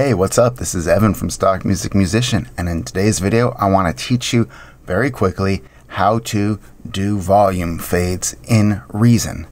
Hey, what's up? This is Evan from Stock Music Musician, and in today's video I want to teach you very quickly how to do volume fades in Reason.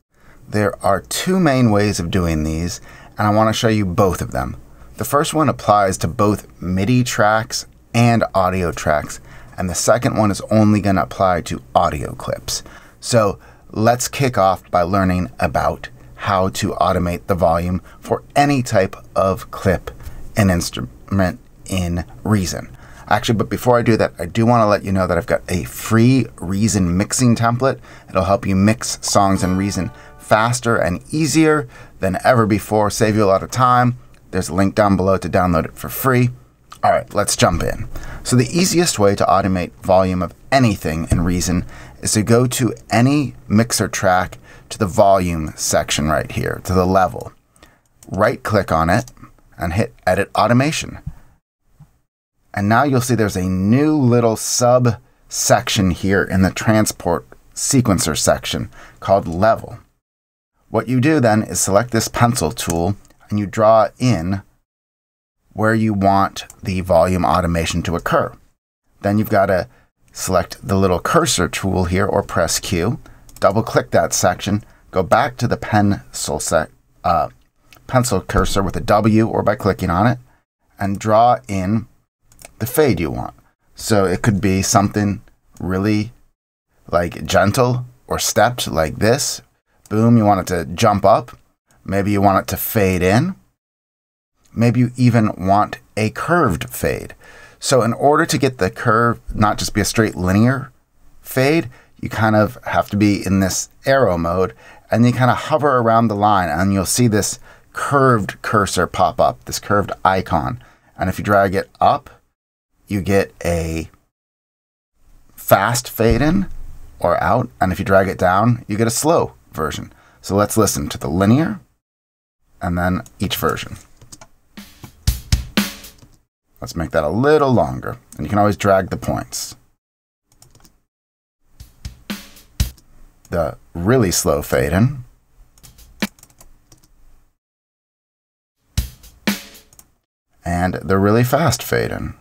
There are two main ways of doing these, and I want to show you both of them. The first one applies to both MIDI tracks and audio tracks, and the second one is only going to apply to audio clips. So let's kick off by learning about how to automate the volume for any type of clip an instrument in Reason. Actually, but before I do that, I do want to let you know that I've got a free Reason mixing template. It'll help you mix songs in Reason faster and easier than ever before, save you a lot of time. There's a link down below to download it for free. All right, let's jump in. So the easiest way to automate volume of anything in Reason is to go to any mixer track to the volume section right here, to the level. Right click on it and hit Edit Automation. And now you'll see there's a new little sub section here in the Transport Sequencer section called Level. What you do then is select this pencil tool and you draw in where you want the volume automation to occur. Then you've got to select the little cursor tool here or press Q, double click that section, go back to the pencil cursor with a W or by clicking on it, and draw in the fade you want. So it could be something really like gentle or stepped like this. Boom, you want it to jump up. Maybe you want it to fade in. Maybe you even want a curved fade. So in order to get the curve, not just be a straight linear fade, you kind of have to be in this arrow mode, and you kind of hover around the line and you'll see this curved cursor pop up, this curved icon. And if you drag it up, you get a fast fade in or out. And if you drag it down, you get a slow version. So let's listen to the linear and then each version. Let's make that a little longer. And you can always drag the points. The really slow fade in. And the really fast fade in.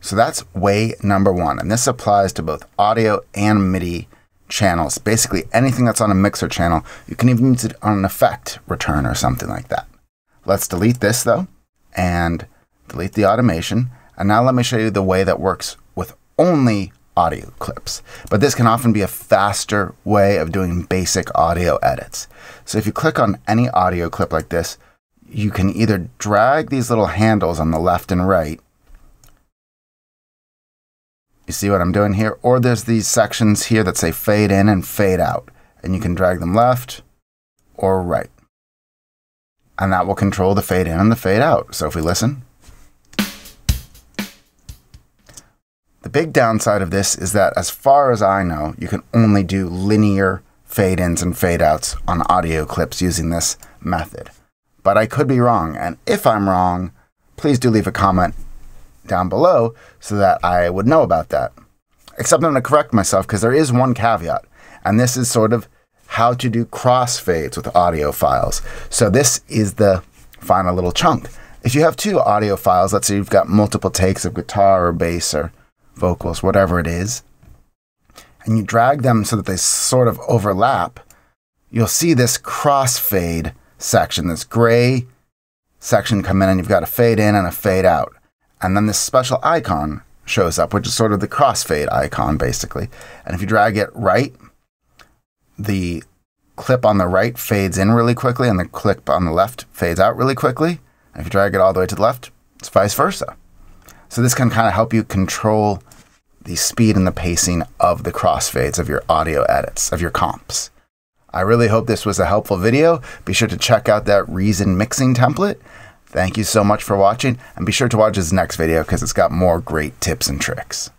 So that's way number one, and this applies to both audio and MIDI channels. Basically anything that's on a mixer channel. You can even use it on an effect return or something like that. Let's delete this though, and delete the automation. And now let me show you the way that works with only audio clips. But this can often be a faster way of doing basic audio edits. So if you click on any audio clip like this, you can either drag these little handles on the left and right. You see what I'm doing here? Or there's these sections here that say fade in and fade out. And you can drag them left or right. And that will control the fade in and the fade out. So if we listen. The big downside of this is that, as far as I know, you can only do linear fade-ins and fade-outs on audio clips using this method. But I could be wrong, and if I'm wrong, please do leave a comment down below so that I would know about that. Except I'm going to correct myself, because there is one caveat, and this is sort of how to do cross-fades with audio files. So this is the final little chunk. If you have two audio files, let's say you've got multiple takes of guitar or bass or vocals, whatever it is, and you drag them so that they sort of overlap, you'll see this crossfade section, this gray section come in, and you've got a fade in and a fade out. And then this special icon shows up, which is sort of the crossfade icon, basically. And if you drag it right, the clip on the right fades in really quickly, and the clip on the left fades out really quickly. And if you drag it all the way to the left, it's vice versa. So this can kind of help you control the speed and the pacing of the crossfades of your audio edits, of your comps. I really hope this was a helpful video. Be sure to check out that Reason mixing template. Thank you so much for watching, and be sure to watch this next video because it's got more great tips and tricks.